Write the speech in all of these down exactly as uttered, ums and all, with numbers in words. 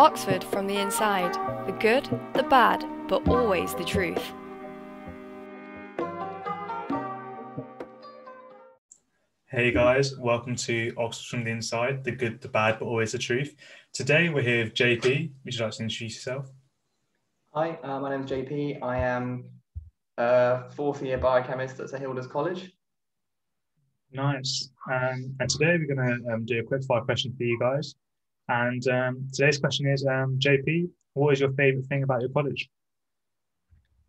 Oxford from the inside, the good, the bad, but always the truth. Hey guys, welcome to Oxford from the Inside, the good, the bad, but always the truth. Today we're here with J P. Would you like to introduce yourself? Hi, uh, my name's J P. I am a fourth year biochemist at St Hilda's College. Nice. Um, and today we're going to um, do a quick fire question for you guys. And um, today's question is, um, J P, what is your favourite thing about your college?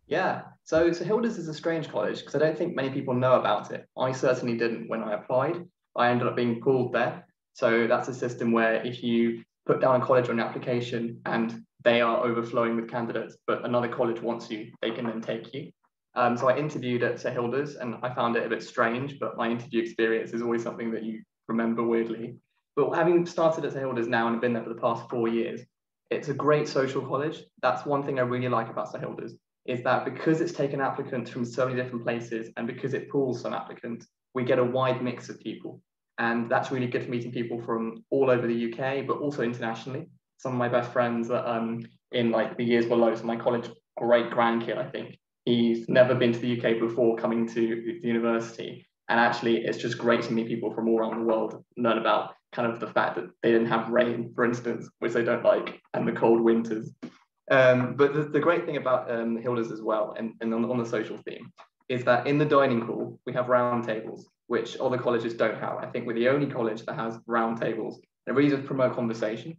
Yeah, so St Hilda's is a strange college because I don't think many people know about it. I certainly didn't when I applied. I ended up being called there. So that's a system where if you put down a college on an application and they are overflowing with candidates, but another college wants you, they can then take you. Um, so I interviewed at St Hilda's and I found it a bit strange, but my interview experience is always something that you remember weirdly. But having started at St Hilda's now and been there for the past four years, it's a great social college. That's one thing I really like about St Hilda's, is that because it's taken applicants from so many different places and because it pools some applicants, we get a wide mix of people. And that's really good for meeting people from all over the U K, but also internationally. Some of my best friends are um, in like the years below, so my college great-grandkid, I think, he's never been to the U K before coming to the university. And actually, it's just great to meet people from all around the world, learn about kind of the fact that they didn't have rain, for instance, which they don't like, and the cold winters. Um, but the, the great thing about um, Hilda's as well, and, and on, on the social theme, is that in the dining hall, we have round tables, which other colleges don't have. I think we're the only college that has round tables. It really does promote conversation.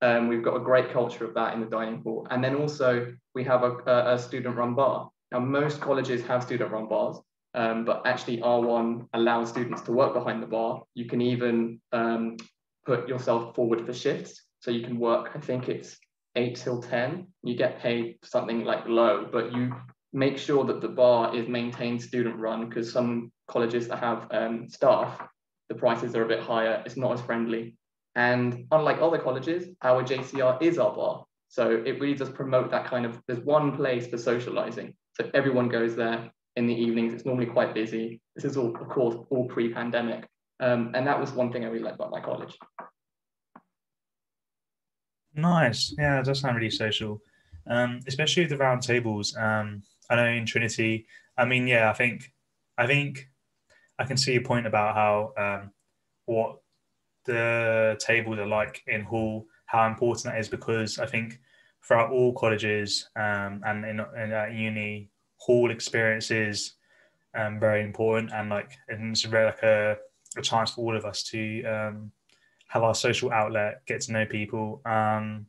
Um, we've got a great culture of that in the dining hall. And then also, we have a, a, a student-run bar. Now, most colleges have student-run bars, um, but actually R one allows students to work behind the bar. You can even um, put yourself forward for shifts. So you can work, I think it's eight till ten, you get paid something like low, but you make sure that the bar is maintained student run because some colleges that have um, staff, the prices are a bit higher, it's not as friendly. And unlike other colleges, our J C R is our bar. So it really does promote that kind of, there's one place for socializing. So everyone goes there in the evenings, it's normally quite busy. This is all, of course, all pre-pandemic. Um, and that was one thing I really liked about my college. Nice. Yeah, that does sound really social, um, especially with the round tables. Um, I know in Trinity, I mean, yeah, I think I think I can see your point about how um, what the tables are like in hall, how important that is, because I think throughout all colleges um, and in, in uh, uni, hall experience is um, very important, and like it's really like a, a chance for all of us to Um, have our social outlet, get to know people. Um,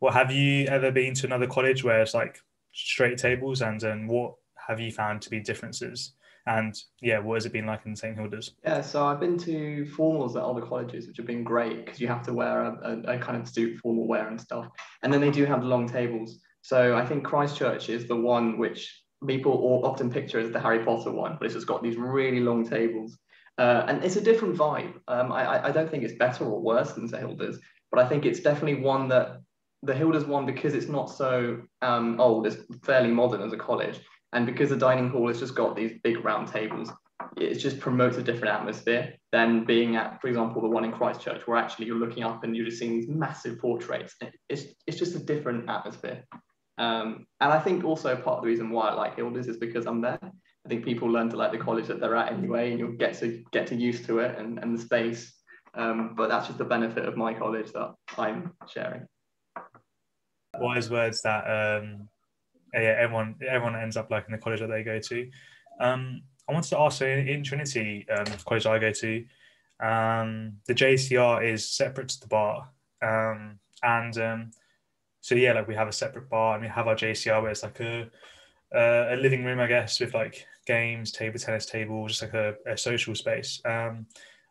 well, have you ever been to another college where it's like straight tables, and, and what have you found to be differences? And yeah, what has it been like in St Hilda's? Yeah, so I've been to formals at other colleges, which have been great because you have to wear a, a, a kind of suit, formal wear and stuff. And then they do have long tables. So I think Christchurch is the one which people often picture as the Harry Potter one, but it's just got these really long tables. Uh, and it's a different vibe. Um, I, I don't think it's better or worse than St Hilda's, but I think it's definitely one that the Hilda's one, because it's not so um, old, it's fairly modern as a college. And because the dining hall has just got these big round tables, it just promotes a different atmosphere than being at, for example, the one in Christchurch, where actually you're looking up and you're just seeing these massive portraits. It's, it's just a different atmosphere. Um, and I think also part of the reason why I like Hilda's is because I'm there. I think people learn to like the college that they're at anyway, and you'll get to get to used to it and, and the space. Um, but that's just the benefit of my college that I'm sharing. Wise words that um, yeah, everyone everyone ends up liking the college that they go to. Um, I wanted to ask, so in, in Trinity, um, the college I go to, um, the J C R is separate to the bar, um, and um, so yeah, like we have a separate bar and we have our J C R where it's like a Uh, a living room, I guess, with like games, table tennis, table, just like a, a social space. Um,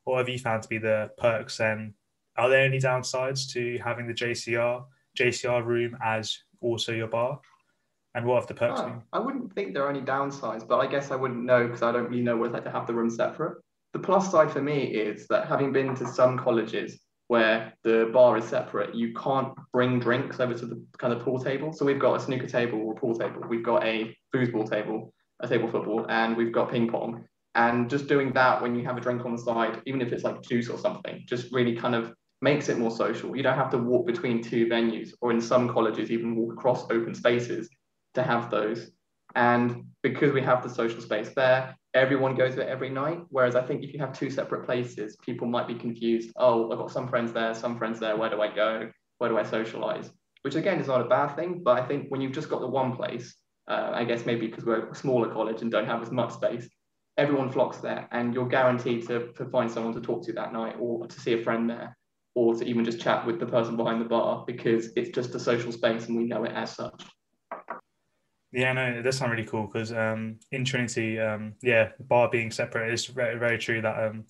what have you found to be the perks, and are there any downsides to having the J C R J C R room as also your bar? And what have the perks oh, been? I wouldn't think there are any downsides, but I guess I wouldn't know because I don't really know what it's like to have the room separate. The plus side for me is that having been to some colleges where the bar is separate, you can't bring drinks over to the kind of pool table. So we've got a snooker table or a pool table, we've got a foosball table, a table football, and we've got ping pong. And just doing that when you have a drink on the side, even if it's like juice or something, just really kind of makes it more social. You don't have to walk between two venues, or in some colleges even walk across open spaces to have those. And because we have the social space there, everyone goes there every night. Whereas I think if you have two separate places, people might be confused. Oh, I've got some friends there, some friends there. Where do I go? Where do I socialize? Which again is not a bad thing, but I think when you've just got the one place, uh, I guess maybe because we're a smaller college and don't have as much space, everyone flocks there, and you're guaranteed to, to find someone to talk to that night, or to see a friend there, or to even just chat with the person behind the bar, because it's just a social space and we know it as such. Yeah, no, it does sound really cool, because um, in Trinity, um, yeah, the bar being separate is very, very true that um,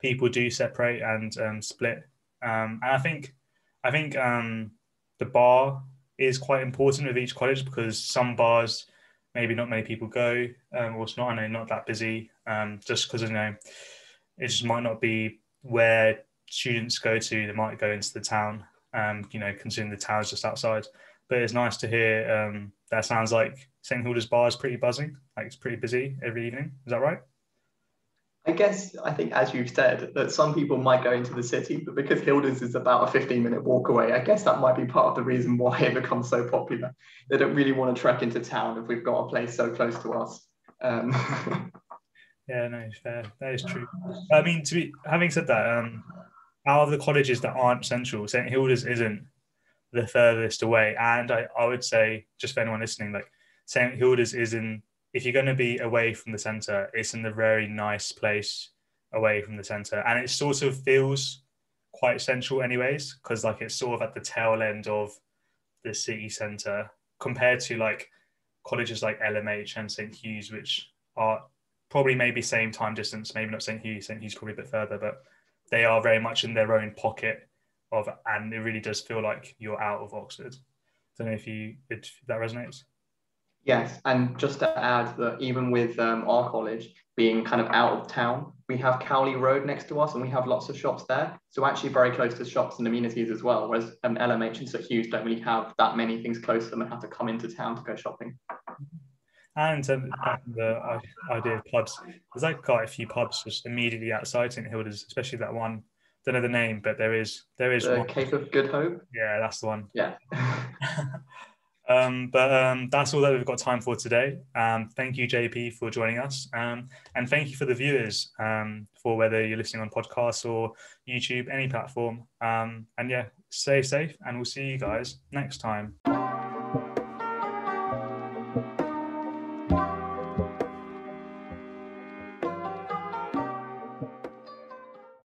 people do separate and um, split. Um, and I think, I think um, the bar is quite important with each college, because some bars, maybe not many people go, um, or it's not, I know, not that busy, um, just because, you know, it just might not be where students go to. They might go into the town, um, you know, consume the towns just outside. But it's nice to hear um, that sounds like St Hilda's bar is pretty buzzing, like it's pretty busy every evening. Is that right? I guess, I think, as you've said, that some people might go into the city, but because Hilda's is about a fifteen minute walk away, I guess that might be part of the reason why it becomes so popular. They don't really want to trek into town if we've got a place so close to us. Um. Yeah, no, fair. That is true. I mean, to be, having said that, um, out of the colleges that aren't central, St Hilda's isn't the furthest away. And I, I would say, just for anyone listening, like St Hilda's is in, if you're going to be away from the centre, it's in the very nice place away from the centre. And it sort of feels quite central anyways, because like it's sort of at the tail end of the city centre compared to like colleges like L M H and St Hugh's, which are probably maybe same time distance, maybe not St Hugh's, St Hugh's probably a bit further, but they are very much in their own pocket of, and it really does feel like you're out of Oxford. I don't know if you if that resonates. Yes, and just to add that even with um, our college being kind of out of town, we have Cowley Road next to us, and we have lots of shops there. So actually very close to shops and amenities as well, whereas um, L M H and St Hugh's don't really have that many things close to them and have to come into town to go shopping. And um, the idea of pubs, there's like quite a few pubs just immediately outside St Hilda's, especially that one, don't know the name, but there is there is the one. Cape of Good Hope. Yeah, that's the one. Yeah. Um, but um, that's all that we've got time for today. Um, thank you, J P, for joining us. Um, and thank you for the viewers, um, for whether you're listening on podcasts or YouTube, any platform. Um, and yeah, stay safe, and we'll see you guys next time.